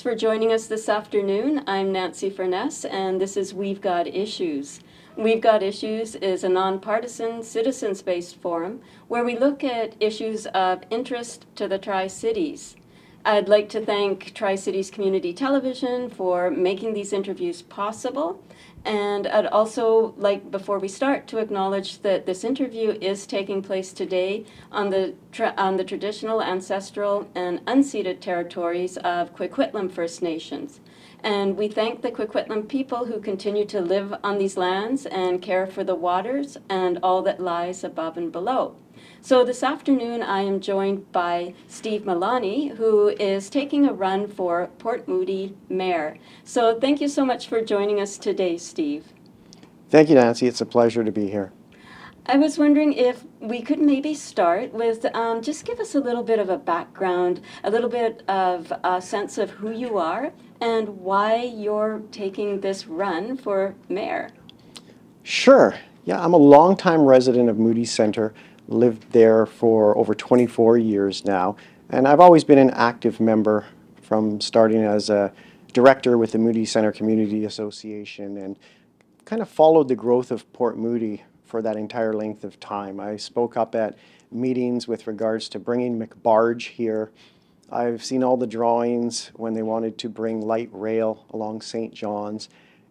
Thanks for joining us this afternoon. I'm Nancy Furness, and this is We've Got Issues. We've Got Issues is a nonpartisan, citizens-based forum where we look at issues of interest to the Tri-Cities. I'd like to thank Tri-Cities Community Television for making these interviews possible. And I'd also like, before we start, to acknowledge that this interview is taking place today on the traditional, ancestral, and unceded territories of Kwikwetlem First Nations. And we thank the Kwikwetlem people who continue to live on these lands and care for the waters and all that lies above and below. So this afternoon I am joined by Steve Milani, who is taking a run for Port Moody Mayor. So thank you so much for joining us today, Steve. Thank you, Nancy. It's a pleasure to be here. I was wondering if we could maybe start with just give us a little bit of a background, a little bit of a sense of who you are and why you're taking this run for mayor. Sure. Yeah, I'm a longtime resident of Moody Centre. Lived there for over 24 years now, and I've always been an active member from starting as a director with the Moody Centre Community Association and kind of followed the growth of Port Moody for that entire length of time. I spoke up at meetings with regards to bringing McBarge here. I've seen all the drawings when they wanted to bring light rail along St. John's,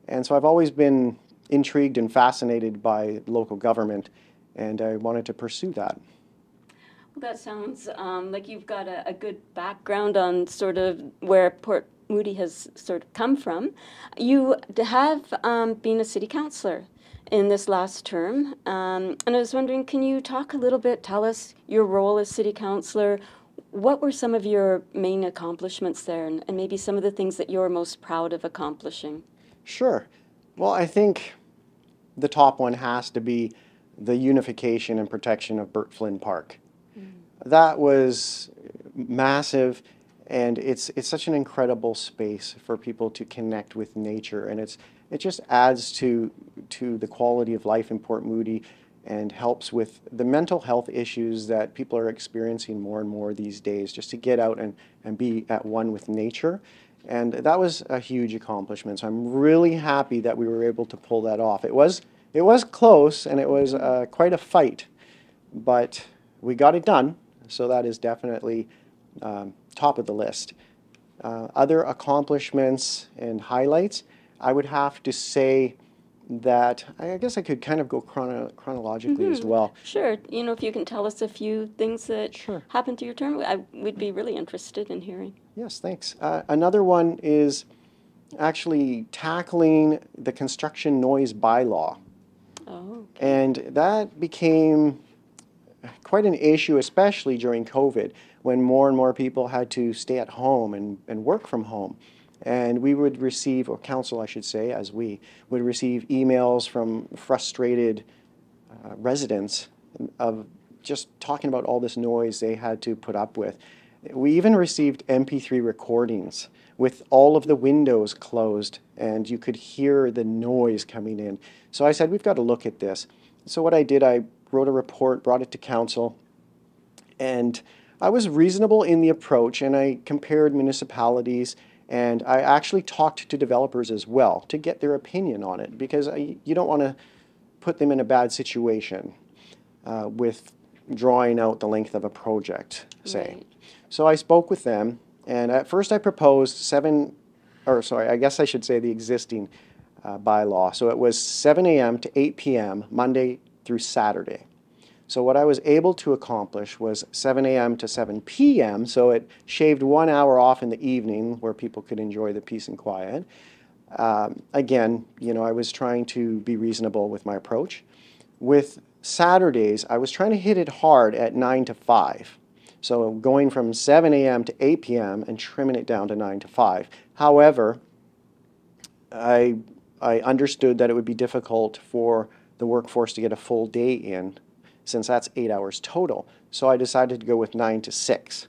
and so I've always been intrigued and fascinated by local government, and I wanted to pursue that. Well, that sounds like you've got a good background on sort of where Port Moody has sort of come from. You have been a city councillor in this last term, and I was wondering, can you talk a little bit, tell us your role as city councillor, what were some of your main accomplishments there, and maybe some of the things that you're most proud of accomplishing? Sure. Well, I think the top one has to be the unification and protection of Bert Flynn Park. Mm-hmm. That was massive, and it's such an incredible space for people to connect with nature, and it just adds to the quality of life in Port Moody and helps with the mental health issues that people are experiencing more and more these days, just to get out and be at one with nature. And that was a huge accomplishment, so I'm really happy that we were able to pull that off. It was close, and it was quite a fight, but we got it done, so that is definitely top of the list. Other accomplishments and highlights, I would have to say that I guess I could kind of go chronologically as well. Sure. You know, if you can tell us a few things that happened through your term, we'd be really interested in hearing. Yes, thanks. Another one is actually tackling the construction noise bylaw. Oh, okay. And that became quite an issue, especially during COVID, when more and more people had to stay at home and work from home. And we would receive, or council I should say, as we would receive emails from frustrated residents of just talking about all this noise they had to put up with. We even received MP3 recordings with all of the windows closed, and you could hear the noise coming in. So I said, we've got to look at this. So what I did, I wrote a report, brought it to council, and I was reasonable in the approach, and I compared municipalities, and I actually talked to developers as well to get their opinion on it, because you don't want to put them in a bad situation with drawing out the length of a project, say. Right. So I spoke with them. And at first I proposed the existing bylaw. So it was 7 a.m. to 8 p.m. Monday through Saturday. So what I was able to accomplish was 7 a.m. to 7 p.m. So it shaved 1 hour off in the evening where people could enjoy the peace and quiet. Again, you know, I was trying to be reasonable with my approach. With Saturdays, I was trying to hit it hard at 9 to 5. So going from 7 a.m. to 8 p.m. and trimming it down to 9 to 5. However, I understood that it would be difficult for the workforce to get a full day in, since that's 8 hours total. So I decided to go with 9 to 6.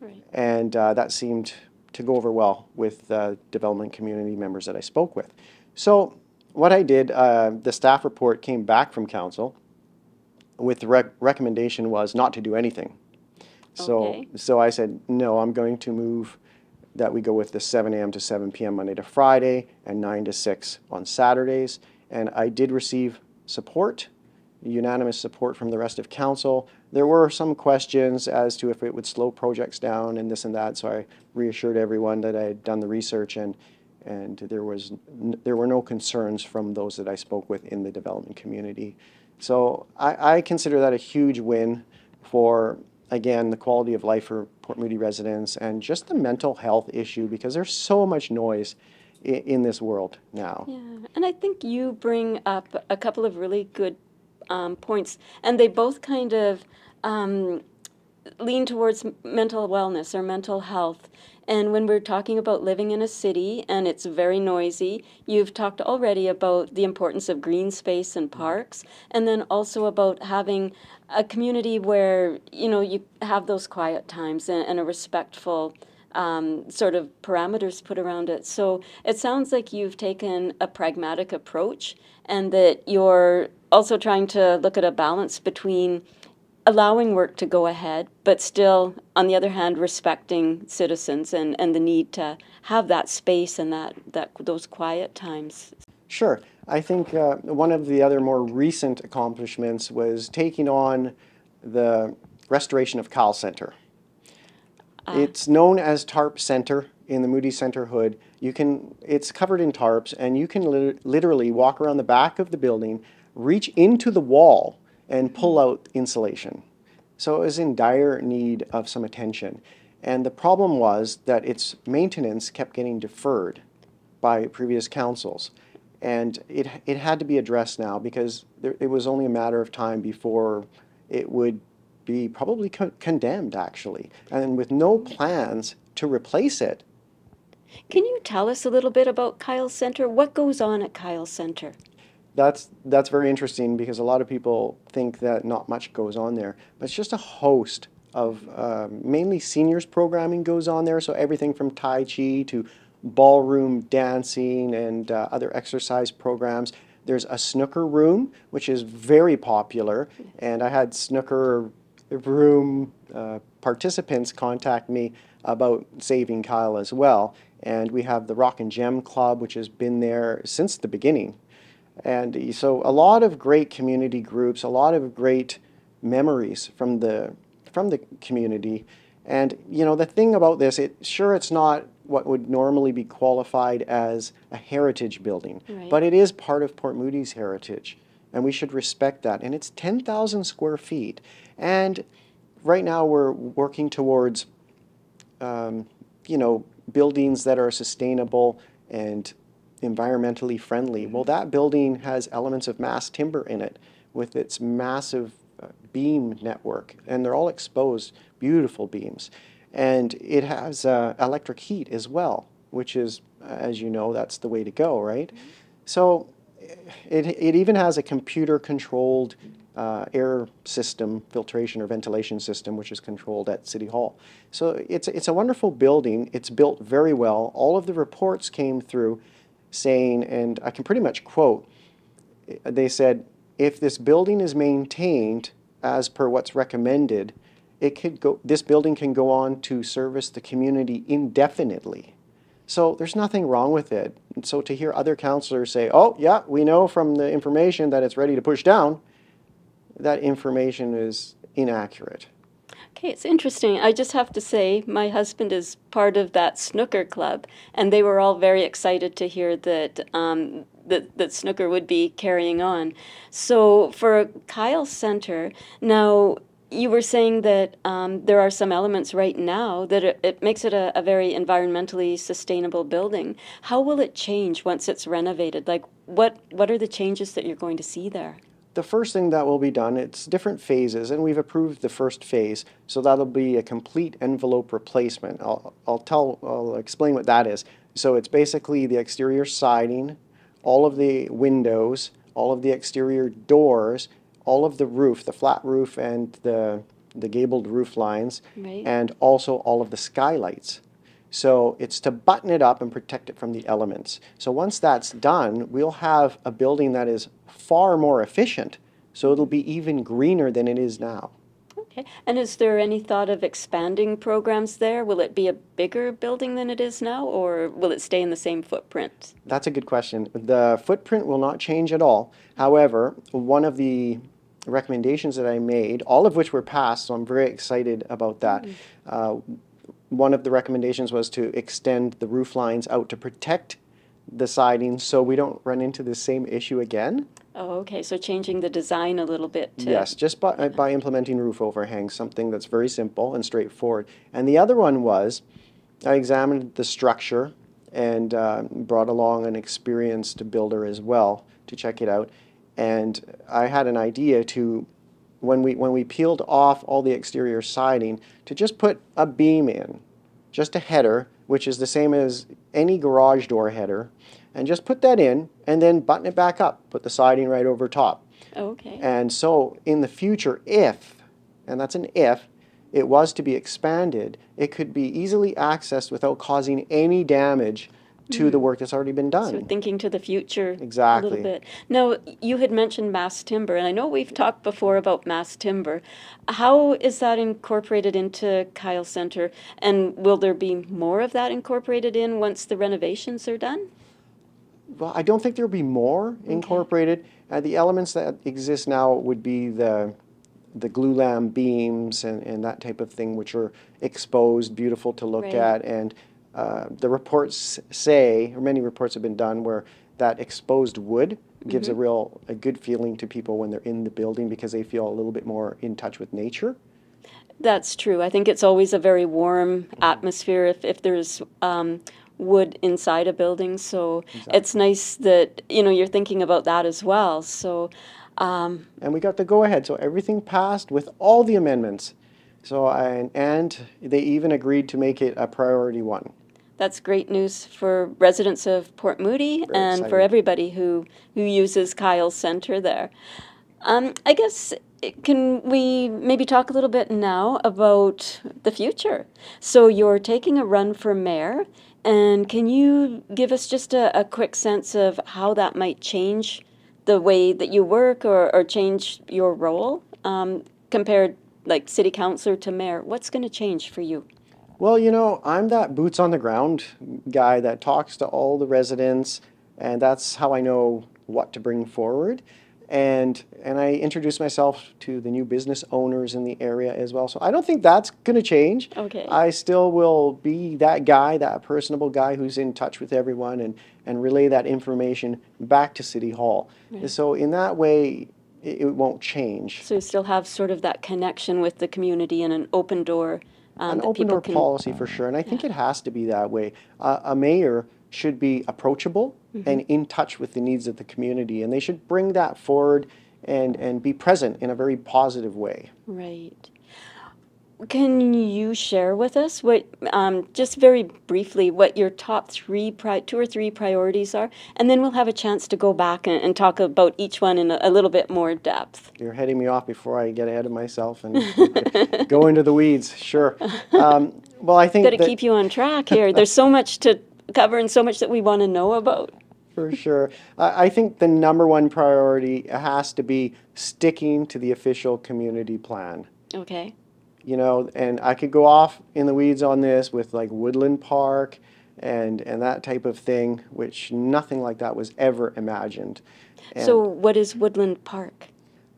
Right. And that seemed to go over well with the development community members that I spoke with. So what I did, the staff report came back from council with the recommendation was not to do anything. So I said, no, I'm going to move that we go with the 7 a.m. to 7 p.m. Monday to Friday and 9 to 6 on Saturdays. And I did receive support, unanimous support from the rest of council. There were some questions as to if it would slow projects down and this and that, so I reassured everyone that I had done the research, and there were no concerns from those that I spoke with in the development community. So I consider that a huge win for, again, the quality of life for Port Moody residents and just the mental health issue, because there's so much noise in this world now. Yeah, and I think you bring up a couple of really good points, and they both kind of lean towards mental wellness or mental health. And when we're talking about living in a city and it's very noisy, you've talked already about the importance of green space and parks, and then also about having a community where, you know, you have those quiet times and a respectful sort of parameters put around it. So it sounds like you've taken a pragmatic approach, and that you're also trying to look at a balance between allowing work to go ahead, but still, on the other hand, respecting citizens and the need to have that space and those quiet times. Sure. I think one of the other more recent accomplishments was taking on the restoration of Kyle Centre. It's known as Tarp Centre in the Moody Centre hood. It's covered in tarps, and you can literally walk around the back of the building, reach into the wall, and pull out insulation. So it was in dire need of some attention. And the problem was that its maintenance kept getting deferred by previous councils. And it had to be addressed now, because it was only a matter of time before it would be probably condemned, actually, and with no plans to replace it. Can you tell us a little bit about Kyle Centre? What goes on at Kyle Centre? That's very interesting, because a lot of people think that not much goes on there, but it's just a host of mainly seniors programming goes on there. So everything from Tai Chi to ballroom dancing and other exercise programs. There's a snooker room, which is very popular, and I had snooker room participants contact me about saving Kyle as well. And we have the Rock and Gem Club, which has been there since the beginning. And so a lot of great community groups, a lot of great memories from the community. And you know, the thing about this, it's not what would normally be qualified as a heritage building, right, but it is part of Port Moody's heritage, and we should respect that. And it's 10,000 square feet, and right now we're working towards you know, buildings that are sustainable and environmentally friendly. Well, that building has elements of mass timber in it with its massive beam network, and they're all exposed, beautiful beams. And it has electric heat as well, which is, as you know, that's the way to go, right? Mm-hmm. So it even has a computer-controlled air system, filtration or ventilation system, which is controlled at City Hall. So it's a wonderful building. It's built very well. All of the reports came through saying, and I can pretty much quote, they said, if this building is maintained as per what's recommended, this building can go on to service the community indefinitely. So there's nothing wrong with it. And so to hear other councillors say, oh yeah, we know from the information that it's ready to push down, that information is inaccurate. Okay, it's interesting. I just have to say, my husband is part of that snooker club, and they were all very excited to hear that that snooker would be carrying on. So for Kyle Centre, now you were saying that there are some elements right now that it makes it a very environmentally sustainable building. How will it change once it's renovated? Like, what are the changes that you're going to see there? The first thing that will be done, it's different phases, and we've approved the first phase, so that'll be a complete envelope replacement. I'll explain what that is. So it's basically the exterior siding, all of the windows, all of the exterior doors, all of the roof, the flat roof and the gabled roof lines, right, and also all of the skylights. So it's to button it up and protect it from the elements. So once that's done, we'll have a building that is far more efficient, so it'll be even greener than it is now. Okay. And is there any thought of expanding programs there? Will it be a bigger building than it is now, or will it stay in the same footprint? That's a good question. The footprint will not change at all. However, one of the recommendations that I made, all of which were passed, so I'm very excited about that. One of the recommendations was to extend the roof lines out to protect the siding so we don't run into the same issue again. Oh, okay. So changing the design a little bit. Yes, just by implementing roof overhangs, something that's very simple and straightforward. And the other one was, I examined the structure and brought along an experienced builder as well to check it out. And I had an idea to, when we peeled off all the exterior siding, to just put a beam in, just a header, which is the same as any garage door header, and just put that in and then button it back up, put the siding right over top. Okay. And so in the future, if, and that's an if, it was to be expanded, it could be easily accessed without causing any damage to the work that's already been done. So thinking to the future exactly. A little bit. Now, you had mentioned mass timber, and I know we've talked before about mass timber. How is that incorporated into Kyle Centre, and will there be more of that incorporated in once the renovations are done? Well, I don't think there will be more incorporated. Okay. The elements that exist now would be the glulam beams and that type of thing, which are exposed, beautiful to look at, and the reports say, or many reports have been done, where that exposed wood gives a good feeling to people when they're in the building, because they feel a little bit more in touch with nature. That's true. I think it's always a very warm atmosphere if there's wood inside a building. So it's nice that, you know, you're thinking about that as well. So, and we got the go-ahead. So everything passed with all the amendments. So and they even agreed to make it a priority one. That's great news for residents of Port Moody and for everybody who uses Kyle Centre there. I guess, can we maybe talk a little bit now about the future? So you're taking a run for mayor, and can you give us just a quick sense of how that might change the way that you work or change your role compared, like, city councillor to mayor? What's going to change for you? Well, you know, I'm that boots on the ground guy that talks to all the residents, and that's how I know what to bring forward. And I introduce myself to the new business owners in the area as well. So I don't think that's going to change. Okay. I still will be that guy, that personable guy who's in touch with everyone and relay that information back to City Hall. Right. So in that way, it won't change. So you still have sort of that connection with the community and an open door. An open door policy for sure, and I think it has to be that way. A mayor should be approachable and in touch with the needs of the community, and they should bring that forward and be present in a very positive way. Right. Can you share with us what, just very briefly, what your top two or three priorities are? And then we'll have a chance to go back and talk about each one in a little bit more depth. You're heading me off before I get ahead of myself and go into the weeds. Sure. Well, I think Got to keep you on track here. There's so much to cover and so much that we want to know about. For sure. I think the number one priority has to be sticking to the official community plan. Okay. You know, and I could go off in the weeds on this with, like, Woodland Park and that type of thing, which nothing like that was ever imagined. And so what is Woodland Park?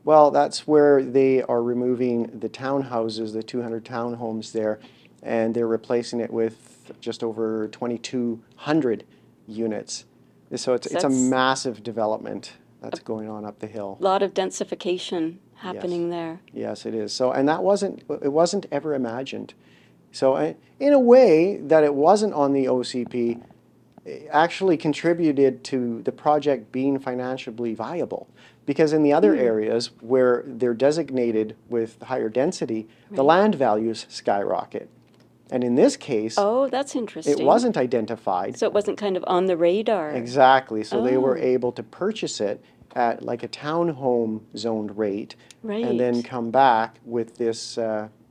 Well, that's where they are removing the townhouses, the 200 townhomes there, and they're replacing it with just over 2,200 units. So it's a massive development that's going on up the hill. A lot of densification happening there. Yes, it is. So, and that wasn't ever imagined. So, in a way that it wasn't on the OCP, it actually contributed to the project being financially viable. Because in the other areas where they're designated with higher density, the land values skyrocket. And in this case, that's interesting. It wasn't identified. So it wasn't kind of on the radar. Exactly. So they were able to purchase it at, like, a townhome zoned rate, and then come back with this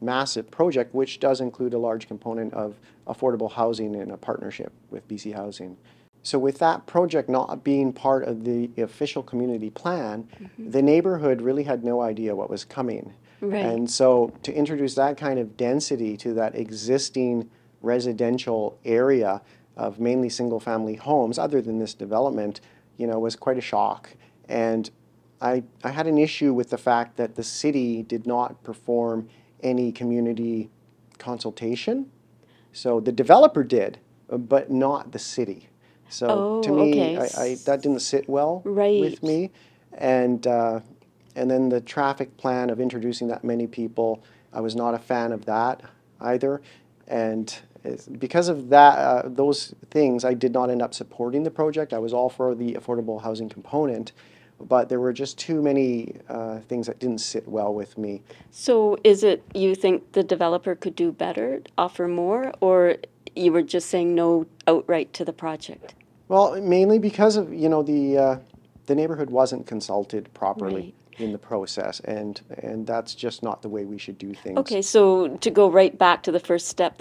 massive project, which does include a large component of affordable housing in a partnership with BC Housing. So with that project not being part of the official community plan, the neighborhood really had no idea what was coming. Right. And so to introduce that kind of density to that existing residential area of mainly single-family homes, other than this development, you know, was quite a shock. And I had an issue with the fact that the city did not perform any community consultation. So the developer did, but not the city. So to me, okay. I that didn't sit well with me. And then the traffic plan of introducing that many people, I was not a fan of that either. And because of that, those things, I did not end up supporting the project. I was all for the affordable housing component, but there were just too many things that didn't sit well with me. So is it you think the developer could do better, offer more, or you were just saying no outright to the project? Well, mainly because of, you know, the neighborhood wasn't consulted properly. Right. In the process, and that's just not the way we should do things. Okay, so to go right back to the first step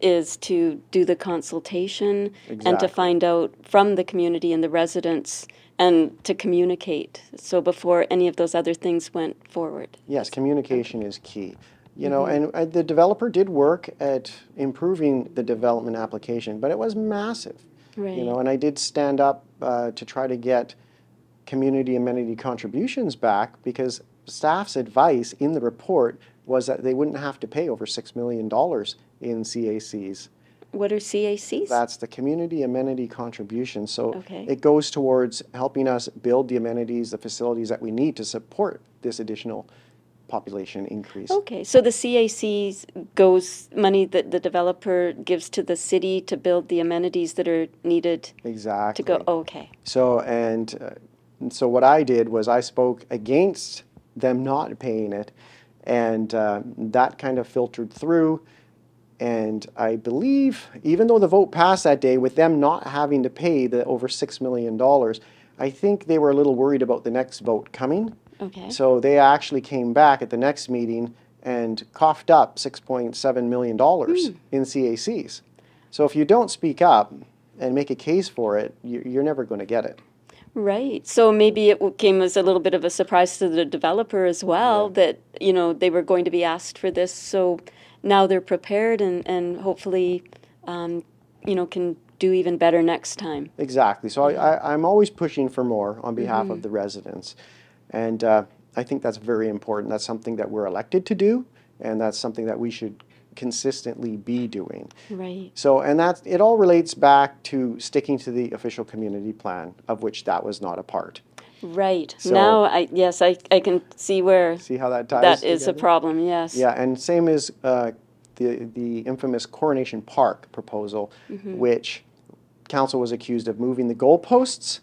is to do the consultation and to find out from the community and the residents and to communicate. So before any of those other things went forward. Yes, communication is key. You know, and the developer did work at improving the development application, but it was massive. Right. You know, and I did stand up to try to get community amenity contributions back, because staff's advice in the report was that they wouldn't have to pay over $6 million in CACs. What are CACs? That's the community amenity contribution. So it goes towards helping us build the amenities, the facilities that we need to support this additional population increase. Okay, so the CACs goes money that the developer gives to the city to build the amenities that are needed. Exactly. To go. Okay. So and so what I did was I spoke against them not paying it, and that kind of filtered through. And I believe, even though the vote passed that day with them not having to pay the over $6 million, I think they were a little worried about the next vote coming. Okay. So they actually came back at the next meeting and coughed up $6.7 million in CACs. So if you don't speak up and make a case for it, you're never going to get it. Right. So maybe it came as a little bit of a surprise to the developer as well, that, you know, they were going to be asked for this. So now they're prepared and hopefully, you know, can do even better next time. Exactly. So I'm always pushing for more on behalf of the residents. And I think that's very important. That's something that we're elected to do, and that's something that we should consistently be doing. Right. So, and that it all relates back to sticking to the official community plan, of which that was not a part. Right. So now, I can see where how that ties together? Is a problem. Yes. Yeah, and same as the infamous Coronation Park proposal, which council was accused of moving the goalposts.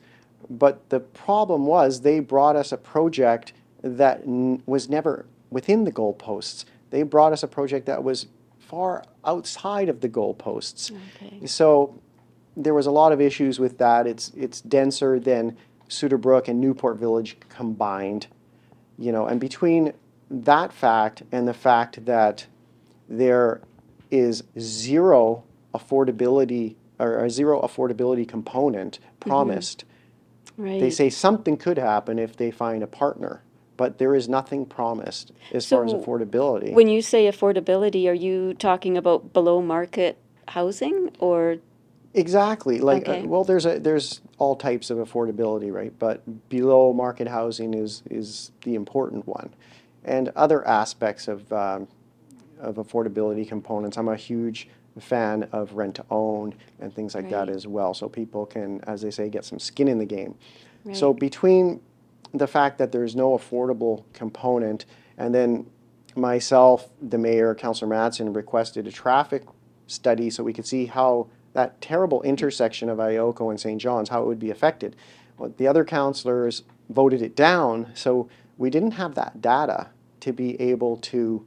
But the problem was they brought us a project that was never within the goalposts. They brought us a project that was far outside of the goalposts. Okay. So there was a lot of issues with that. It's denser than Souter Brook and Newport Village combined, you know. And between that fact and the fact that there is zero affordability or a zero affordability component promised. Right. They say something could happen if they find a partner, but there is nothing promised as far as affordability. When you say affordability, are you talking about below market housing or? Exactly. Like well, there's all types of affordability, right? But below market housing is the important one, and other aspects of affordability components. I'm a huge fan of rent to own and things like that as well, so people can, as they say, get some skin in the game. Right. So between the fact that there's no affordable component, and then myself, the mayor, Councillor Madsen, requested a traffic study so we could see how that terrible intersection of Ioko and St. John's, how it would be affected. Well, the other councillors voted it down, so we didn't have that data to be able to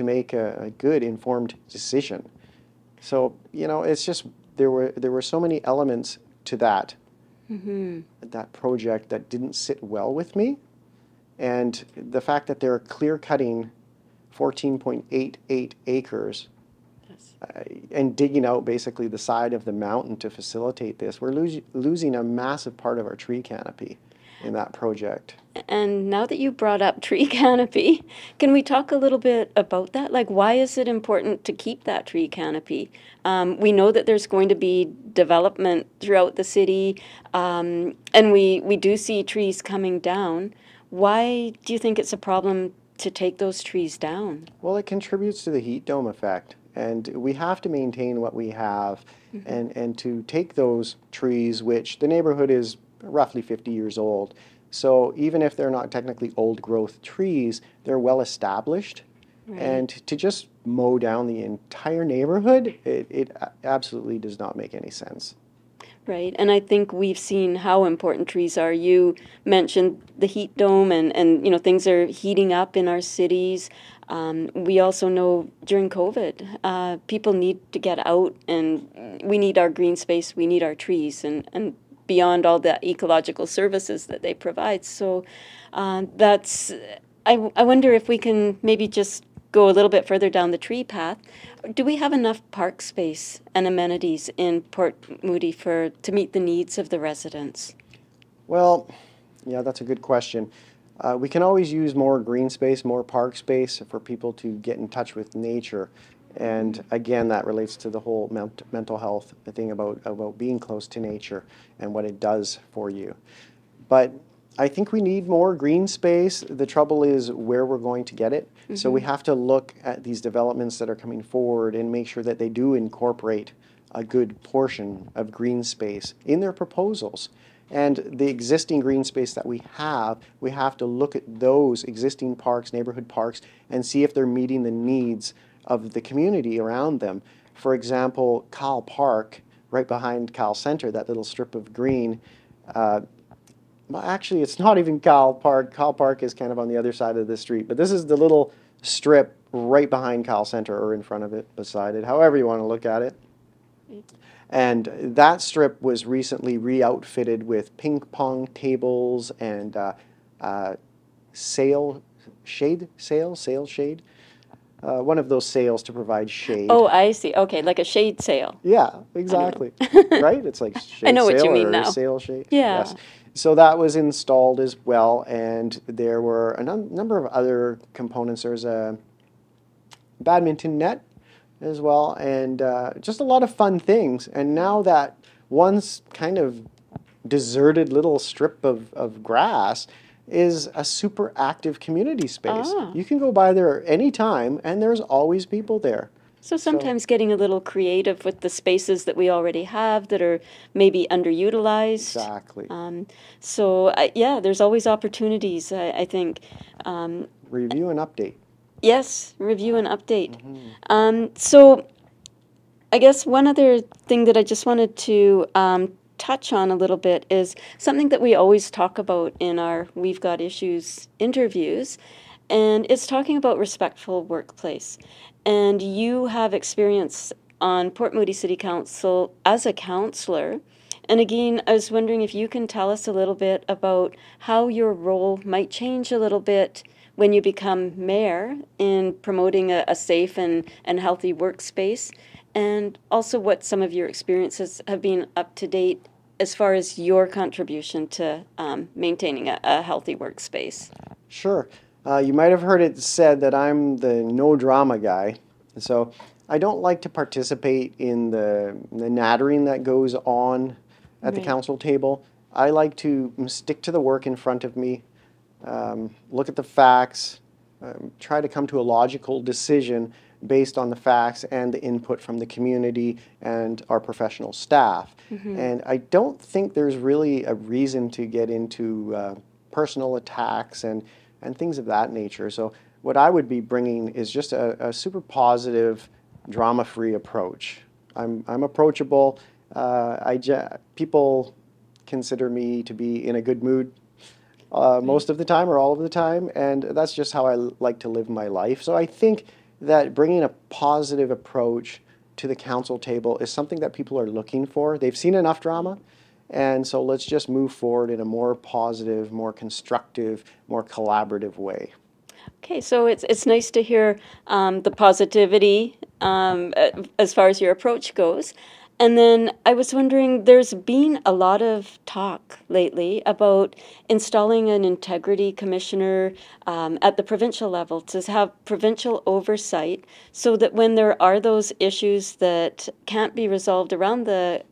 make a good informed decision. So, you know, it's just there were so many elements to that that project that didn't sit well with me, and the fact that they're clear cutting 14.88 acres and digging out basically the side of the mountain to facilitate this, we're losing a massive part of our tree canopy. in that project. And now that you brought up tree canopy, can we talk a little bit about that? Like, why is it important to keep that tree canopy? We know that there's going to be development throughout the city, and we do see trees coming down. Why do you think it's a problem to take those trees down? Well, it contributes to the heat dome effect, and we have to maintain what we have, mm-hmm. and to take those trees, which the neighborhood is roughly 50 years old. So even if they're not technically old growth trees, they're well established. Right. And to just mow down the entire neighborhood, it absolutely does not make any sense. Right. And I think we've seen how important trees are. You mentioned the heat dome and you know, things are heating up in our cities. We also know during COVID, people need to get out, and we need our green space, we need our trees, and beyond all the ecological services that they provide. So that's, I wonder if we can maybe just go a little bit further down the tree path. Do we have enough park space and amenities in Port Moody to meet the needs of the residents? Well, yeah, that's a good question. We can always use more green space, more park space for people to get in touch with nature. And again, that relates to the whole mental health thing about being close to nature and what it does for you. But I think we need more green space. The trouble is where we're going to get it. Mm-hmm. So we have to look at these developments that are coming forward and make sure that they do incorporate a good portion of green space in their proposals. And the existing green space that we have to look at those existing parks, neighborhood parks, and see if they're meeting the needs of the community around them. For example, Kyle Park, right behind Kyle Centre, that little strip of green. Well, actually, it's not even Kyle Park. Kyle Park is kind of on the other side of the street, but this is the little strip right behind Kyle Centre, or in front of it, beside it, however you want to look at it. And that strip was recently re-outfitted with ping pong tables and sail shade. One of those sails to provide shade. Oh, I see. Okay, like a shade sail. Yeah, exactly. Right? It's like shade, I know what you mean now. Sail shade. Yeah. Yes. So that was installed as well, and there were a number of other components. There's a badminton net as well, and just a lot of fun things. And now that one's kind of deserted little strip of grass is a super active community space. Ah. You can go by there any time, and there's always people there. So sometimes getting a little creative with the spaces that we already have that are maybe underutilized. Exactly. Yeah, there's always opportunities, I think. Review and update. Yes, review and update. Mm-hmm. So I guess one other thing that I just wanted to touch on a little bit is something that we always talk about in our We've Got Issues interviews, and it's talking about respectful workplace. And you have experience on Port Moody City Council as a councillor, and again, I was wondering if you can tell us a little bit about how your role might change a little bit when you become mayor in promoting a safe and healthy workspace. And also what some of your experiences have been up to date as far as your contribution to maintaining a healthy workspace. Sure. You might have heard it said that I'm the no drama guy. So I don't like to participate in the nattering that goes on at the council table. I like to stick to the work in front of me, look at the facts, try to come to a logical decision based on the facts and the input from the community and our professional staff. Mm-hmm. And I don't think there's really a reason to get into personal attacks and things of that nature. So what I would be bringing is just a super positive, drama-free approach. I'm approachable. People consider me to be in a good mood most of the time or all of the time, and that's just how I like to live my life. So I think that bringing a positive approach to the council table is something that people are looking for. They've seen enough drama, and so let's just move forward in a more positive, more constructive, more collaborative way. Okay, so it's nice to hear the positivity as far as your approach goes. And then I was wondering, there's been a lot of talk lately about installing an integrity commissioner at the provincial level to have provincial oversight so that when there are those issues that can't be resolved around the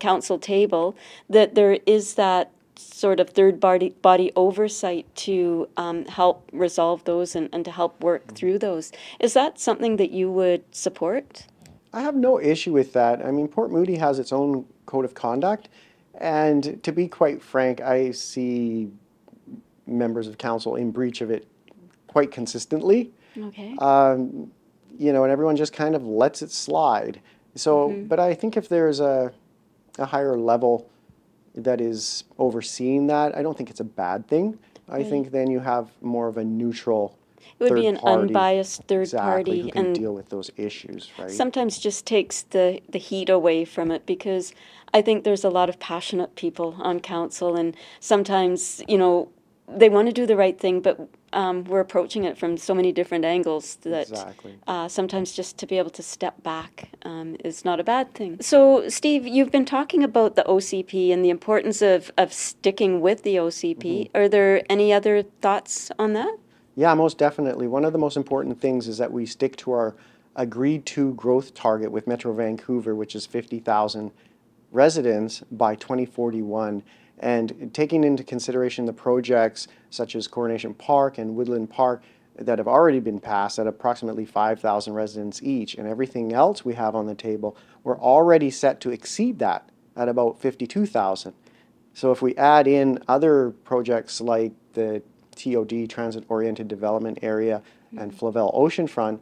council table, that there is that sort of third-party oversight to help resolve those and to help work through those. Is that something that you would support? I have no issue with that. I mean, Port Moody has its own code of conduct, and to be quite frank, I see members of council in breach of it quite consistently. Okay. You know, and everyone just kind of lets it slide. So, but I think if there's a higher level that is overseeing that, I don't think it's a bad thing. I think then you have more of a neutral. It would be an unbiased third party who can deal with those issues, right? Sometimes just takes the heat away from it, because I think there's a lot of passionate people on council, and sometimes, you know, they want to do the right thing, but we're approaching it from so many different angles that sometimes just to be able to step back is not a bad thing. So, Steve, you've been talking about the OCP and the importance of sticking with the OCP. Are there any other thoughts on that? Yeah, most definitely. One of the most important things is that we stick to our agreed-to growth target with Metro Vancouver, which is 50,000 residents by 2041. And taking into consideration the projects such as Coronation Park and Woodland Park that have already been passed at approximately 5,000 residents each, and everything else we have on the table, we're already set to exceed that at about 52,000. So if we add in other projects like the TOD, Transit-Oriented Development Area, and Flavel Oceanfront,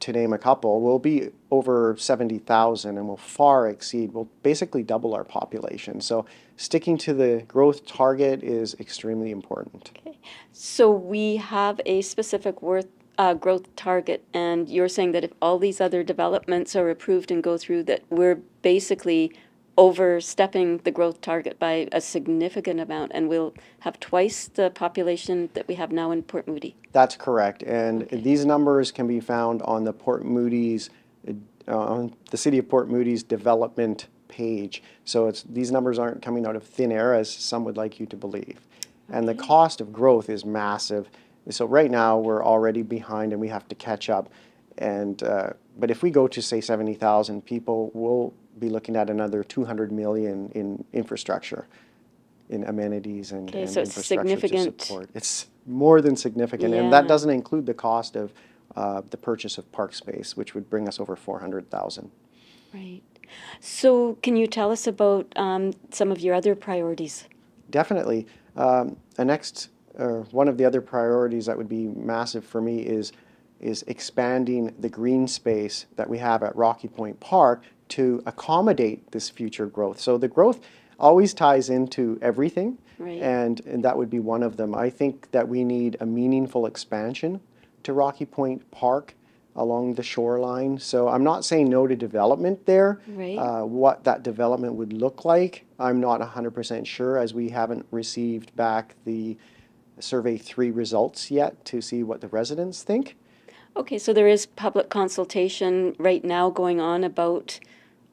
to name a couple, will be over 70,000 and will far exceed, will basically double our population. So sticking to the growth target is extremely important. Okay. So we have a specific growth target, and you're saying that if all these other developments are approved and go through, that we're basically overstepping the growth target by a significant amount, and we'll have twice the population that we have now in Port Moody. That's correct, and these numbers can be found on the Port Moody's, on the City of Port Moody's development page. So it's, these numbers aren't coming out of thin air, as some would like you to believe. And the cost of growth is massive. So right now we're already behind, and we have to catch up. And but if we go to say 70,000 people, we'll be looking at another 200 million in infrastructure, in amenities and, and so infrastructure to support. It's more than significant, and that doesn't include the cost of the purchase of park space, which would bring us over 400,000. Right. So can you tell us about some of your other priorities? Definitely. One of the other priorities that would be massive for me is expanding the green space that we have at Rocky Point Park to accommodate this future growth. So the growth always ties into everything, and that would be one of them. I think that we need a meaningful expansion to Rocky Point Park along the shoreline. So I'm not saying no to development there. What that development would look like, I'm not 100% sure, as we haven't received back the Survey 3 results yet to see what the residents think. Okay, so there is public consultation right now going on about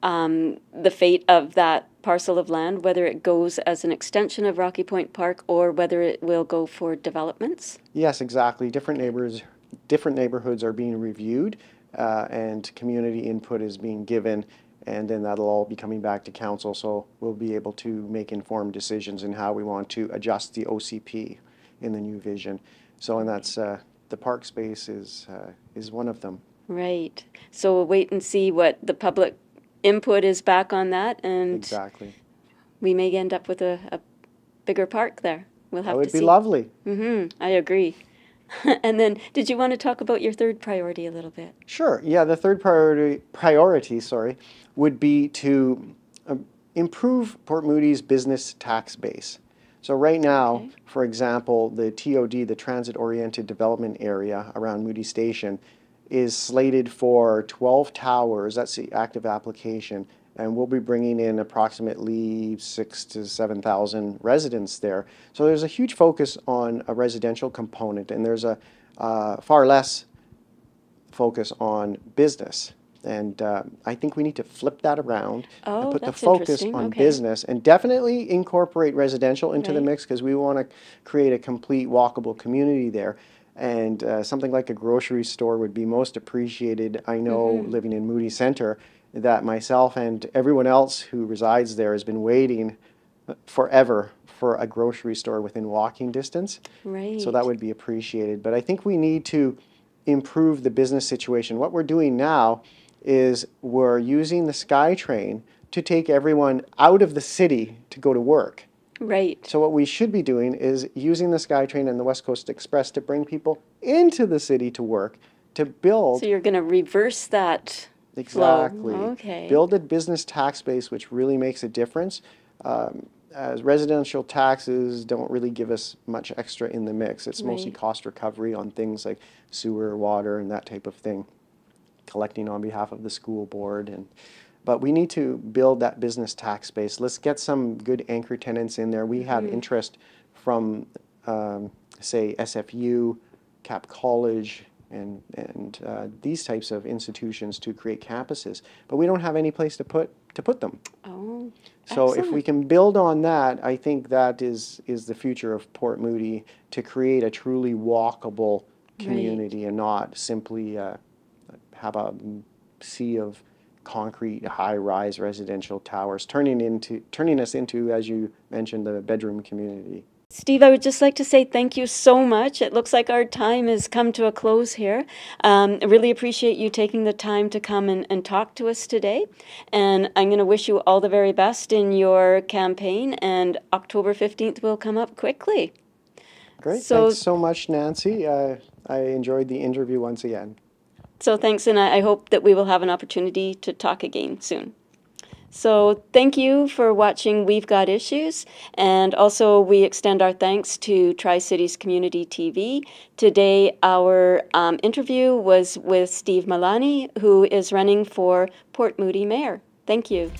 the fate of that parcel of land, whether it goes as an extension of Rocky Point Park or whether it will go for developments? Yes, exactly. Different neighborhoods are being reviewed and community input is being given, and then that'll all be coming back to council, so we'll be able to make informed decisions in how we want to adjust the OCP in the new vision. So, and that's the park space is one of them. Right. So we'll wait and see what the public input is back on that, and we may end up with a bigger park there. We'll have to see. That would be lovely. I agree. And then, did you want to talk about your third priority a little bit? Sure. Yeah, the third priority would be to improve Port Moody's business tax base. So right now, for example, the TOD, the Transit-Oriented Development Area around Moody Station, is slated for 12 towers. That's the active application, and we'll be bringing in approximately 6,000 to 7,000 residents there. So there's a huge focus on a residential component, and there's a far less focus on business And I think we need to flip that around and put the focus on business and definitely incorporate residential into the mix, because we want to create a complete walkable community there. And something like a grocery store would be most appreciated. I know living in Moody Centre that myself and everyone else who resides there has been waiting forever for a grocery store within walking distance. Right. So that would be appreciated. But I think we need to improve the business situation. What we're doing now is we're using the SkyTrain to take everyone out of the city to go to work. Right. So what we should be doing is using the SkyTrain and the West Coast Express to bring people into the city to work, to build. So you're going to reverse that flow. Exactly. Okay. Build a business tax base, which really makes a difference. As residential taxes don't really give us much extra in the mix. It's mostly cost recovery on things like sewer, water, and that type of thing, collecting on behalf of the school board. But we need to build that business tax base. Let's get some good anchor tenants in there. We have interest from, say, SFU, Cap College, and these types of institutions to create campuses. But we don't have any place to put them. Oh, so excellent. If we can build on that, I think that is the future of Port Moody, to create a truly walkable community and not simply have a sea of concrete high-rise residential towers, turning us into, as you mentioned, the bedroom community. Steve, I would just like to say thank you so much. It looks like our time has come to a close here. I really appreciate you taking the time to come and talk to us today. And I'm going to wish you all the very best in your campaign. And October 15th will come up quickly. Great. So, thanks so much, Nancy. I enjoyed the interview once again. So thanks, and I hope that we will have an opportunity to talk again soon. So thank you for watching We've Got Issues, and also we extend our thanks to Tri-Cities Community TV. Today our interview was with Steve Milani, who is running for Port Moody Mayor. Thank you.